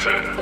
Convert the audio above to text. Captain.